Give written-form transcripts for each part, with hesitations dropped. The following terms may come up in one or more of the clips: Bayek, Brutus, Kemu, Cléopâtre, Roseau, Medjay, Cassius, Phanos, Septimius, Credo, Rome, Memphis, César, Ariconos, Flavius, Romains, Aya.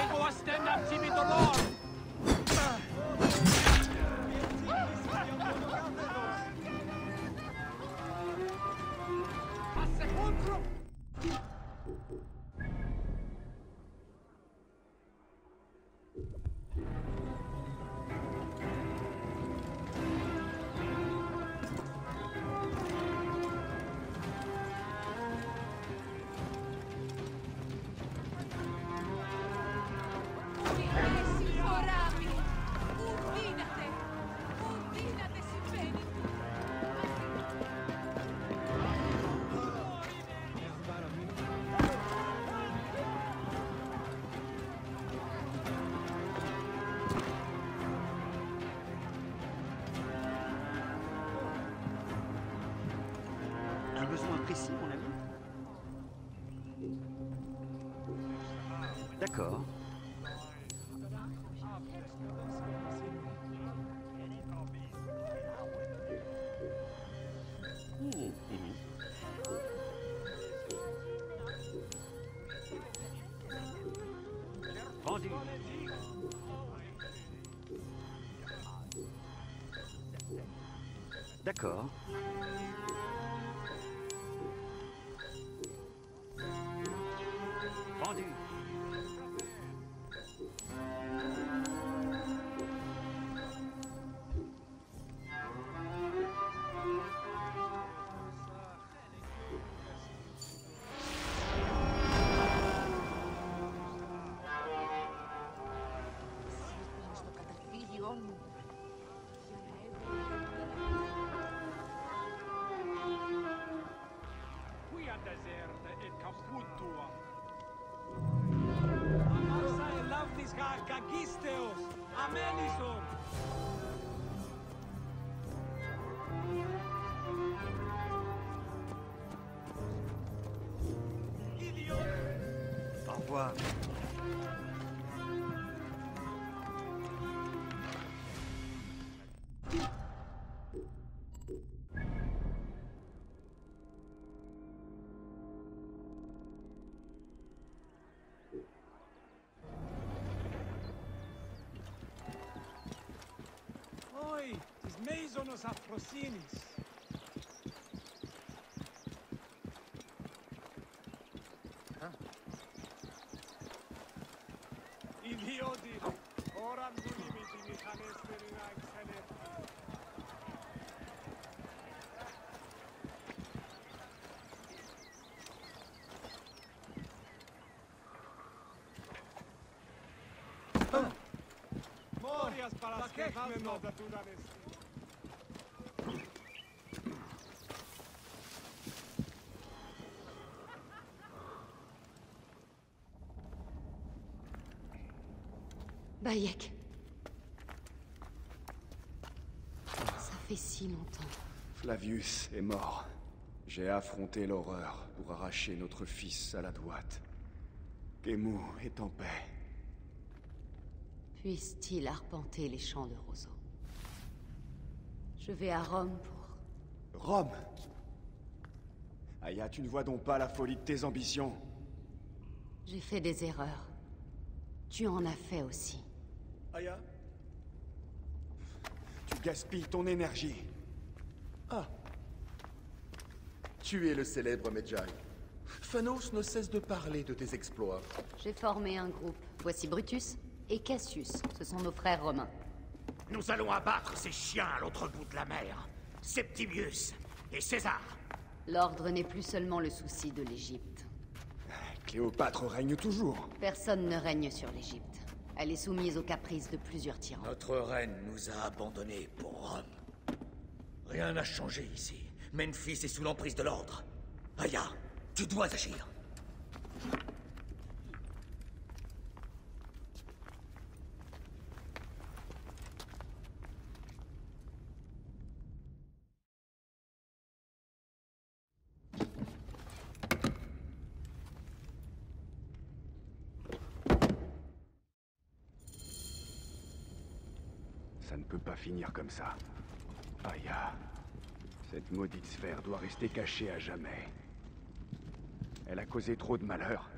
Ego astenda tibitoror! D'accord. Vendu. D'accord. Wow. Oi, tis mesonos afrosinis. Bayek. Ça fait si longtemps. Flavius est mort. J'ai affronté l'horreur pour arracher notre fils à la droite. Kemu est en paix. Puisse-t-il arpenter les champs de Roseau? Je vais à Rome pour... Rome? Aya, tu ne vois donc pas la folie de tes ambitions? J'ai fait des erreurs. Tu en as fait aussi. Aya? Tu gaspilles ton énergie. Ah! Tu es le célèbre Medjay. Phanos ne cesse de parler de tes exploits. J'ai formé un groupe. Voici Brutus et Cassius. Ce sont nos frères romains. Nous allons abattre ces chiens à l'autre bout de la mer. Septimius et César. L'ordre n'est plus seulement le souci de l'Égypte. Cléopâtre règne toujours. Personne ne règne sur l'Égypte. Elle est soumise aux caprices de plusieurs tyrans. Notre reine nous a abandonnés pour Rome. Rien n'a changé ici. Memphis est sous l'emprise de l'ordre. Aya, tu dois agir. Ça ne peut pas finir comme ça. Aya, cette maudite sphère doit rester cachée à jamais. Elle a causé trop de malheur.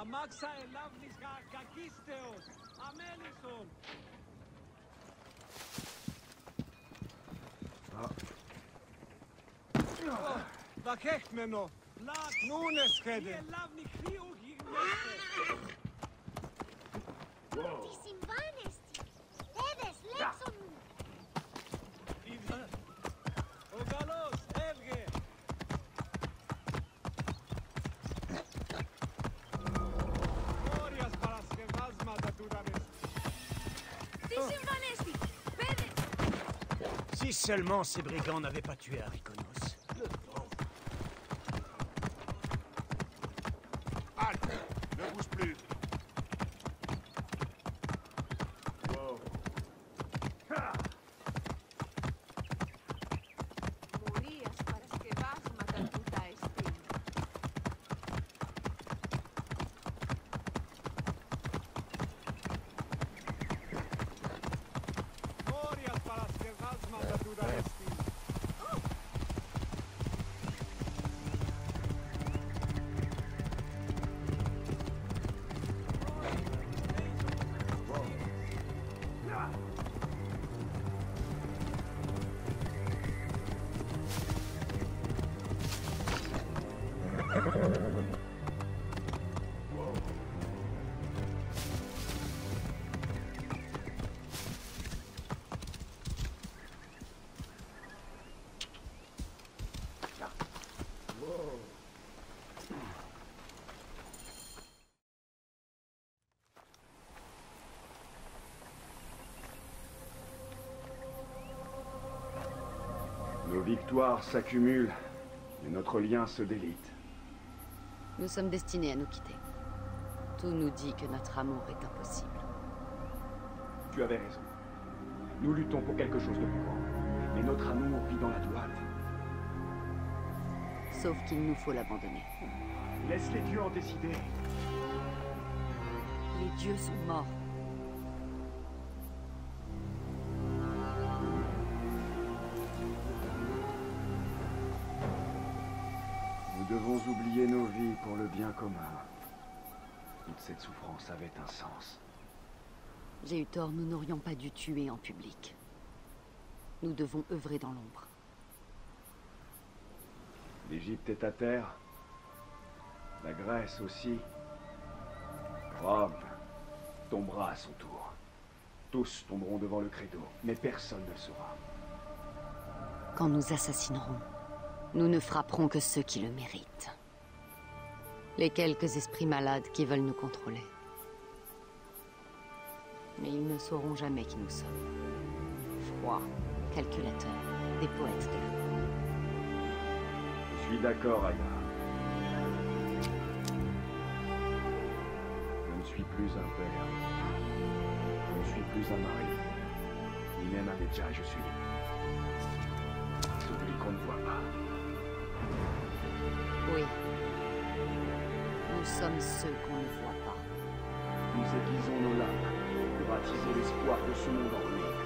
Amaxa elavnis kakisteos, amelison. Bakech meno, lag nunes kede. Elavnis kriugigneste. Visimbanesti, tedes lexum. Ogalos, elge. Glorias paraskevasma datudanes. Visimbanesti, tedes. Si seulement ces brigands n'avaient pas tué Ariconos. Nos victoires s'accumulent, et notre lien se délite. Nous sommes destinés à nous quitter. Tout nous dit que notre amour est impossible. Tu avais raison. Nous luttons pour quelque chose de plus grand. Mais notre amour vit dans la toile. Sauf qu'il nous faut l'abandonner. Laisse les dieux en décider. Les dieux sont morts. Nous devons oublier nos vies pour le bien commun. Toute cette souffrance avait un sens. J'ai eu tort, nous n'aurions pas dû tuer en public. Nous devons œuvrer dans l'ombre. L'Égypte est à terre. La Grèce aussi. Rome tombera à son tour. Tous tomberont devant le Credo, mais personne ne le saura. Quand nous assassinerons, nous ne frapperons que ceux qui le méritent. Les quelques esprits malades qui veulent nous contrôler. Mais ils ne sauront jamais qui nous sommes. Froids, calculateurs, des poètes de la mort. Je suis d'accord, Aya. Je ne suis plus un père. Je ne suis plus un mari. Ni même un Medjay, je suis celui qu'on ne voit pas. Oui. Nous sommes ceux qu'on ne voit pas. Nous aiguisons nos lames pour attiser l'espoir de ce monde en ruine.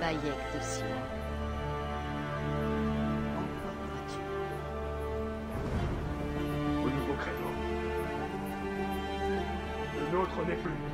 Bayek de Sion. En quoi crois-tu? Au nouveau Credo. Le nôtre n'est plus.